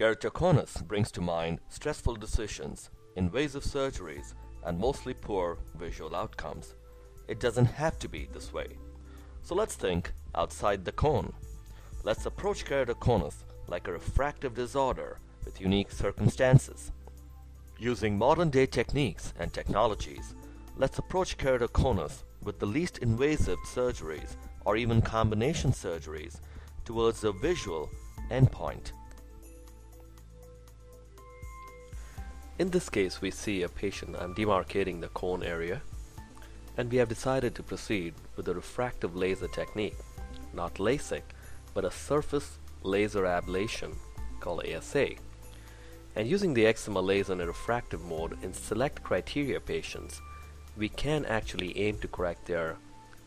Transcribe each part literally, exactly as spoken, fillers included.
Keratoconus brings to mind stressful decisions, invasive surgeries, and mostly poor visual outcomes. It doesn't have to be this way. So let's think outside the cone. Let's approach keratoconus like a refractive disorder with unique circumstances. Using modern-day techniques and technologies, let's approach keratoconus with the least invasive surgeries or even combination surgeries towards a visual endpoint. In this case, we see a patient. I'm demarcating the cone area, and we have decided to proceed with a refractive laser technique, not LASIK, but a surface laser ablation called A S A. And using the excimer laser in a refractive mode in select criteria patients, we can actually aim to correct their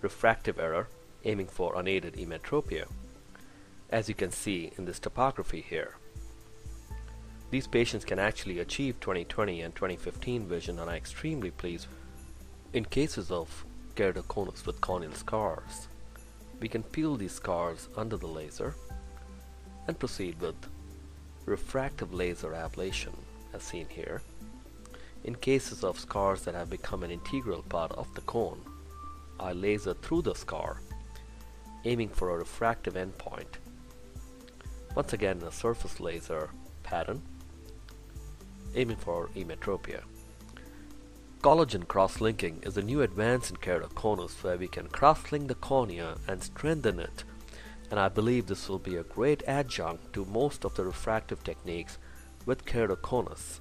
refractive error, aiming for unaided emmetropia, as you can see in this topography here. These patients can actually achieve twenty twenty and twenty fifteen vision, and are extremely pleased. In cases of keratoconus with corneal scars, we can peel these scars under the laser and proceed with refractive laser ablation as seen here in cases of scars that have become an integral part of the cone. I laser through the scar, aiming for a refractive endpoint, once again in a surface laser pattern, aiming for emmetropia. Collagen cross-linking is a new advance in keratoconus, where we can cross-link the cornea and strengthen it, and I believe this will be a great adjunct to most of the refractive techniques with keratoconus.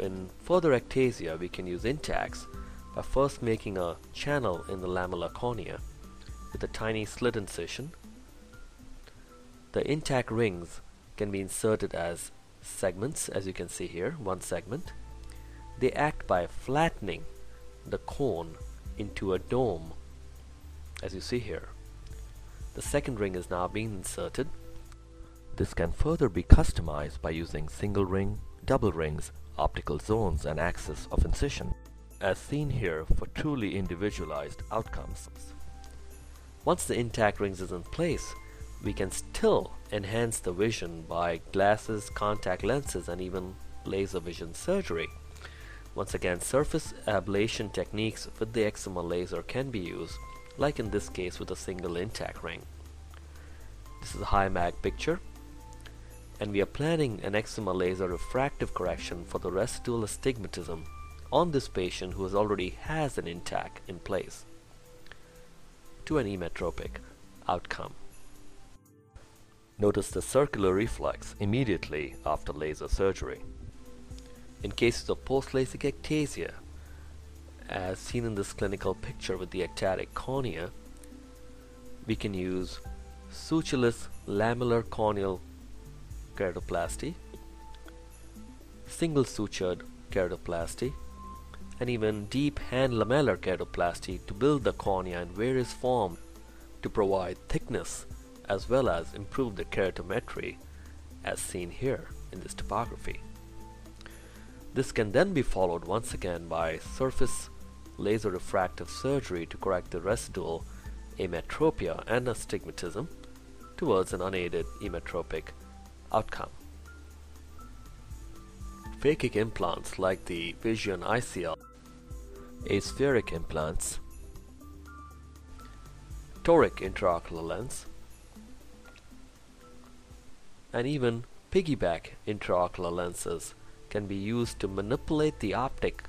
In further ectasia, we can use Intacs by first making a channel in the lamellar cornea with a tiny slit incision. The intact rings can be inserted as segments, as you can see here, one segment. They act by flattening the cone into a dome, as you see here. The second ring is now being inserted. This can further be customized by using single ring, double rings, optical zones, and axis of incision, as seen here, for truly individualized outcomes. Once the intact rings is in place, we can still enhance the vision by glasses, contact lenses, and even laser vision surgery. Once again, surface ablation techniques with the excimer laser can be used, like in this case with a single intact ring. This is a high mag picture, and we are planning an excimer laser refractive correction for the residual astigmatism on this patient who has already has an intact in place, to an emmetropic outcome. Notice the circular reflex immediately after laser surgery. In cases of post-LASIK ectasia, as seen in this clinical picture with the ectatic cornea, we can use sutureless lamellar corneal keratoplasty, single sutured keratoplasty, and even deep hand lamellar keratoplasty to build the cornea in various forms to provide thickness as well as improve the keratometry, as seen here in this topography. This can then be followed once again by surface laser refractive surgery to correct the residual emmetropia and astigmatism towards an unaided emmetropic outcome. Phakic implants like the Vision I C L aspheric implants, toric intraocular lens, and even piggyback intraocular lenses can be used to manipulate the optics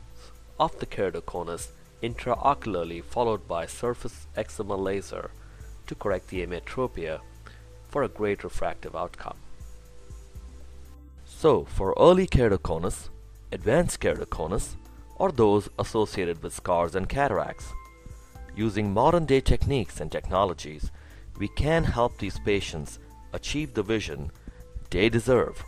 of the keratoconus intraocularly, followed by surface excimer laser to correct the emmetropia for a great refractive outcome. So for early keratoconus, advanced keratoconus, or those associated with scars and cataracts, using modern day techniques and technologies, we can help these patients achieve the vision they deserve.